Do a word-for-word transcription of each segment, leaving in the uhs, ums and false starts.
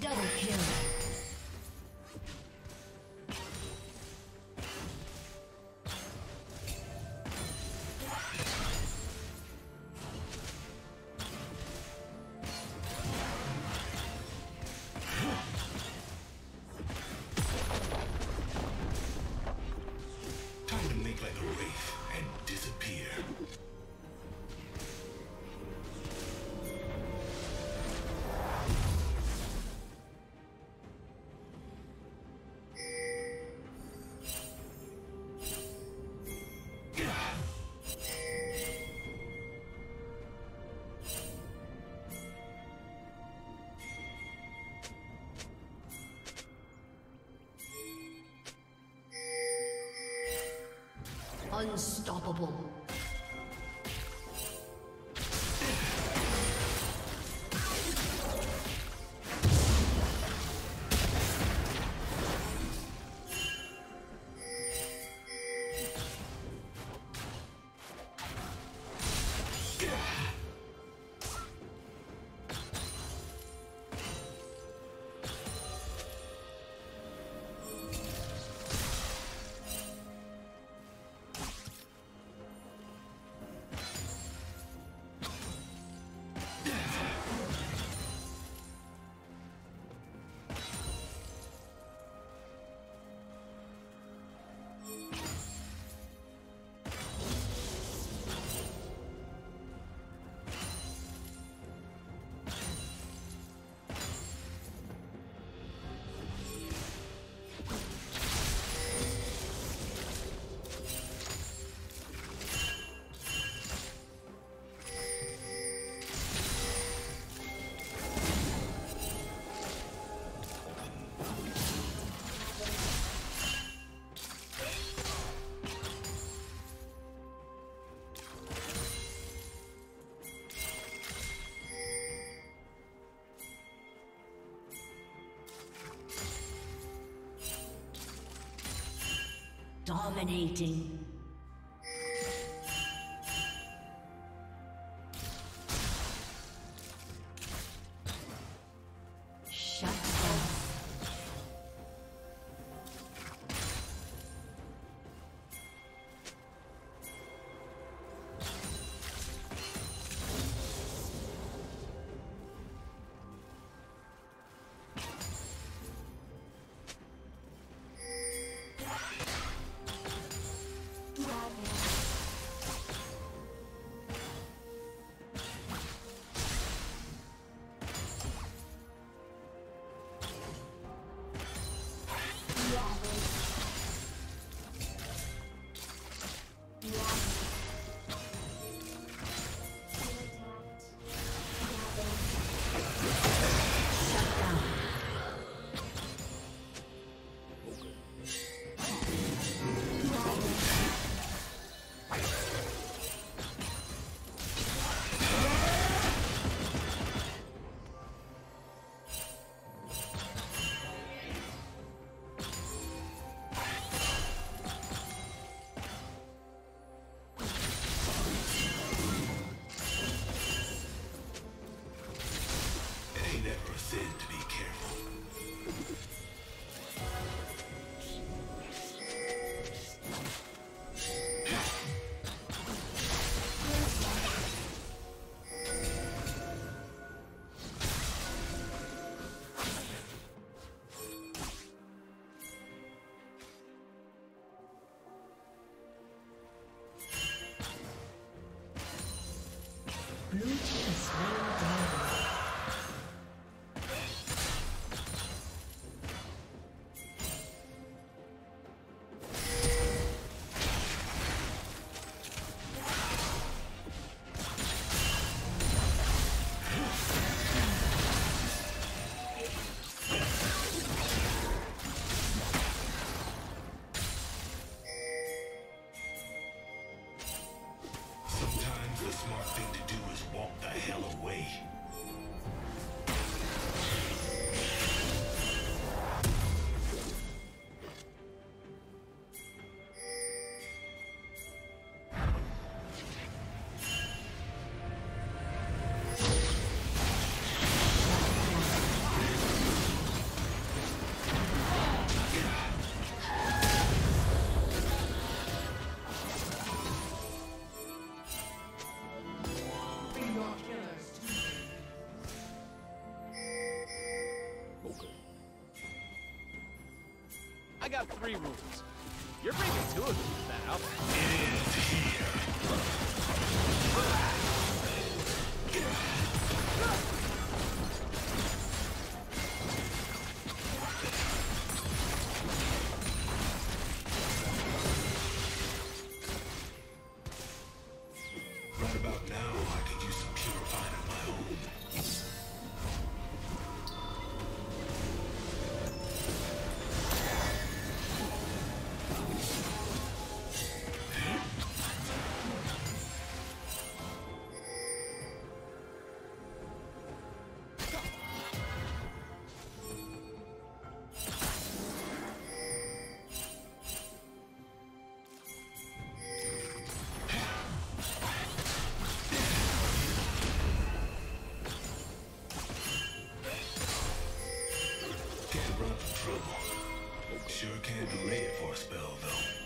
Double kill. Time to make like a wraith and disappear. Unstoppable. Dominating. Blue team is laying down. I got three rules. You're bringing two of them now. It is here. Right about now, I could use some purifying of my own. Sure can delay it for a spell, though.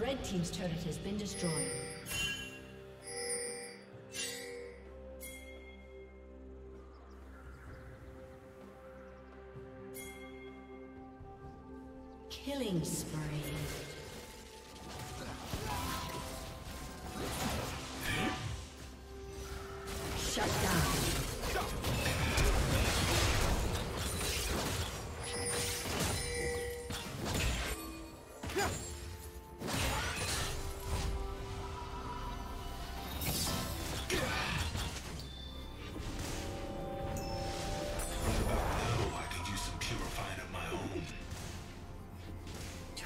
Red team's turret has been destroyed. Killing spree. Shut down. Get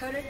Turret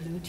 Blue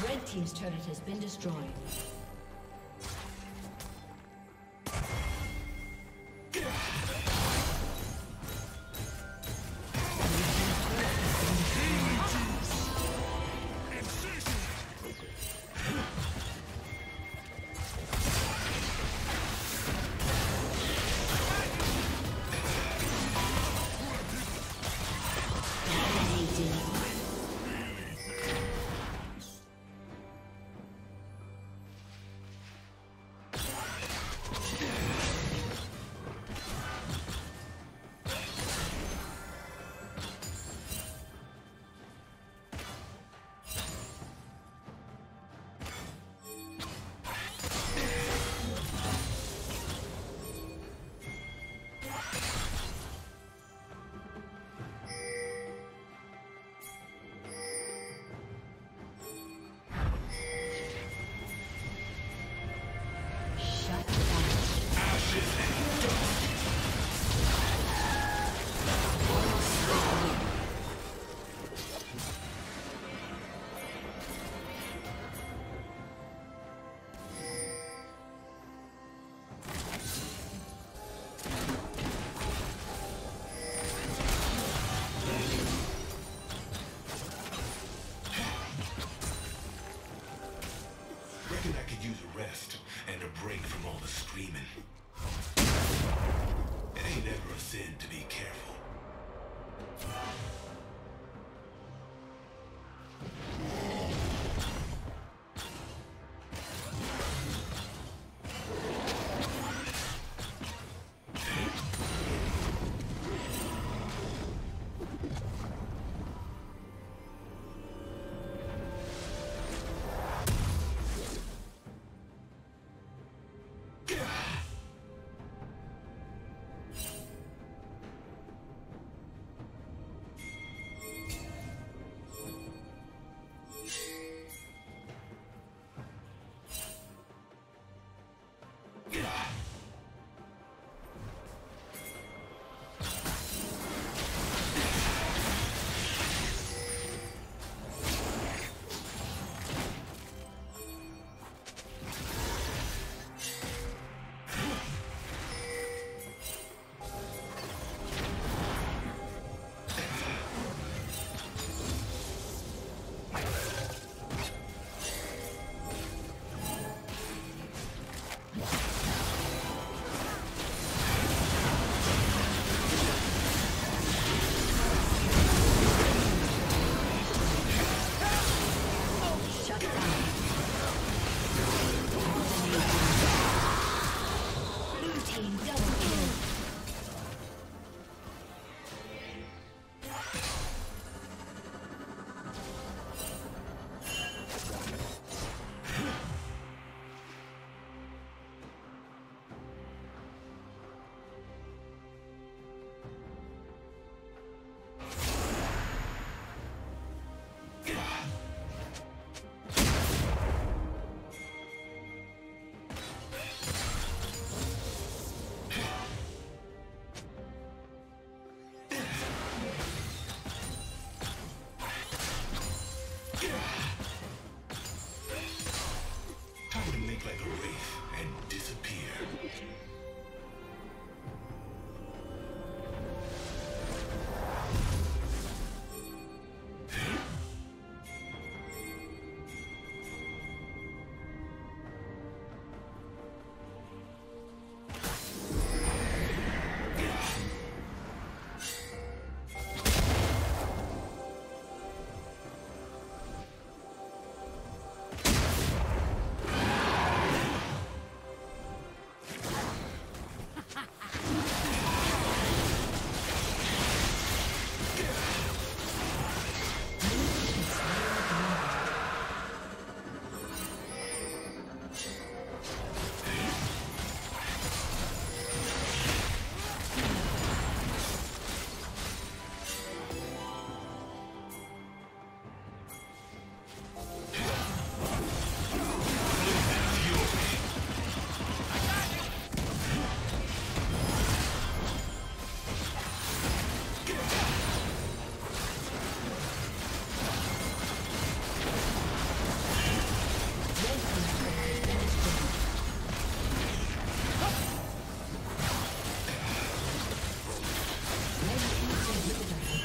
Red team's turret has been destroyed. Screaming. It ain't ever a sin to be careful.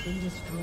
been destroyed.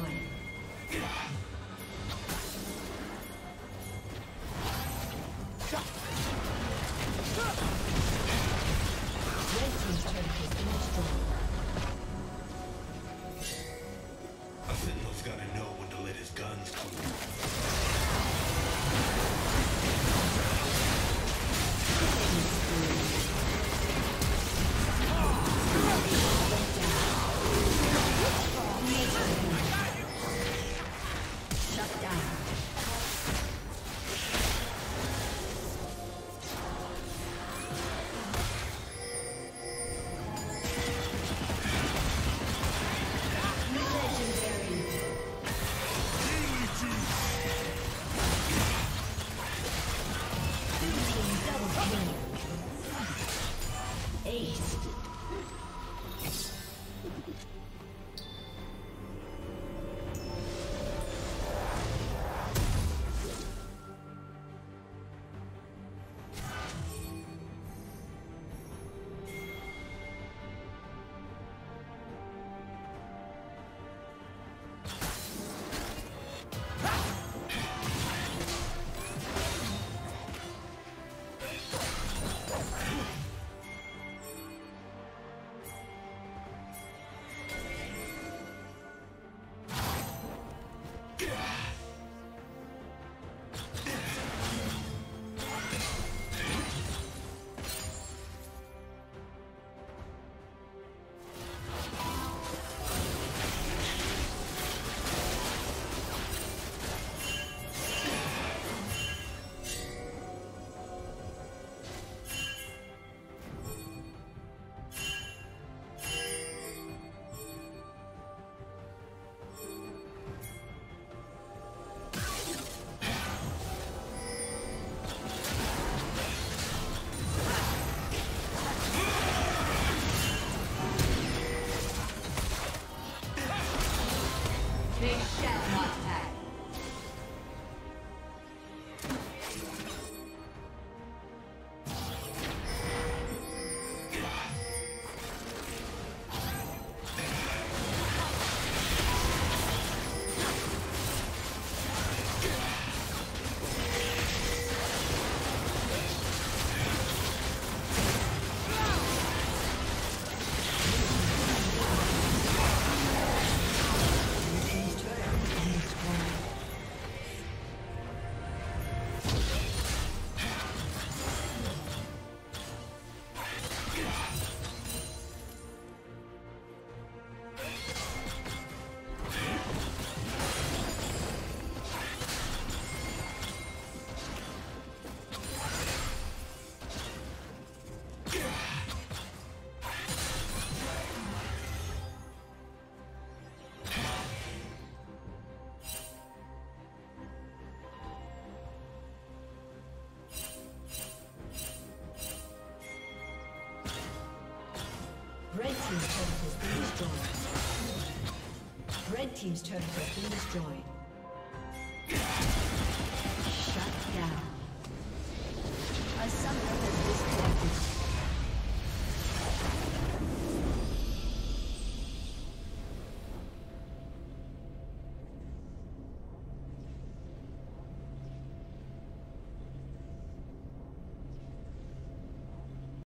Red team's turret has been destroyed.